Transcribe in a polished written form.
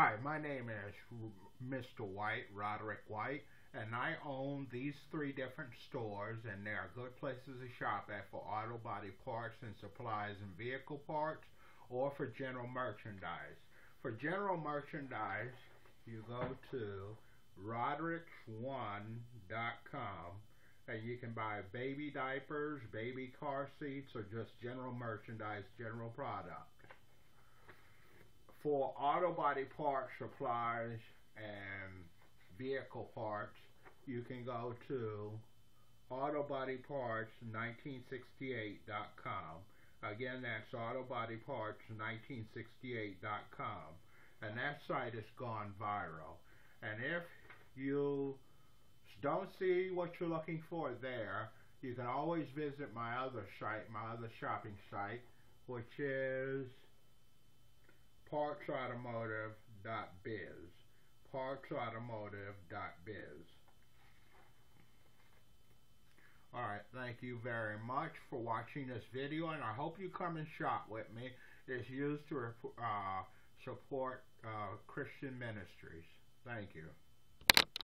Hi, my name is Mr. White, Roderick White, and I own these three different stores, and they are good places to shop at for auto body parts and supplies and vehicle parts, or for general merchandise. For general merchandise, you go to roderick1.com, and you can buy baby diapers, baby car seats, or just general merchandise, general product. For auto body parts, supplies, and vehicle parts, you can go to auto body parts 1968.com. Again, that's auto body parts 1968.com, and that site has gone viral. And if you don't see what you're looking for there, you can always visit my other site, my other shopping site, which is ParksAutomotive.biz. ParksAutomotive.biz. Alright, thank you very much for watching this video, and I hope you come and shop with me. It's used to support Christian ministries. Thank you.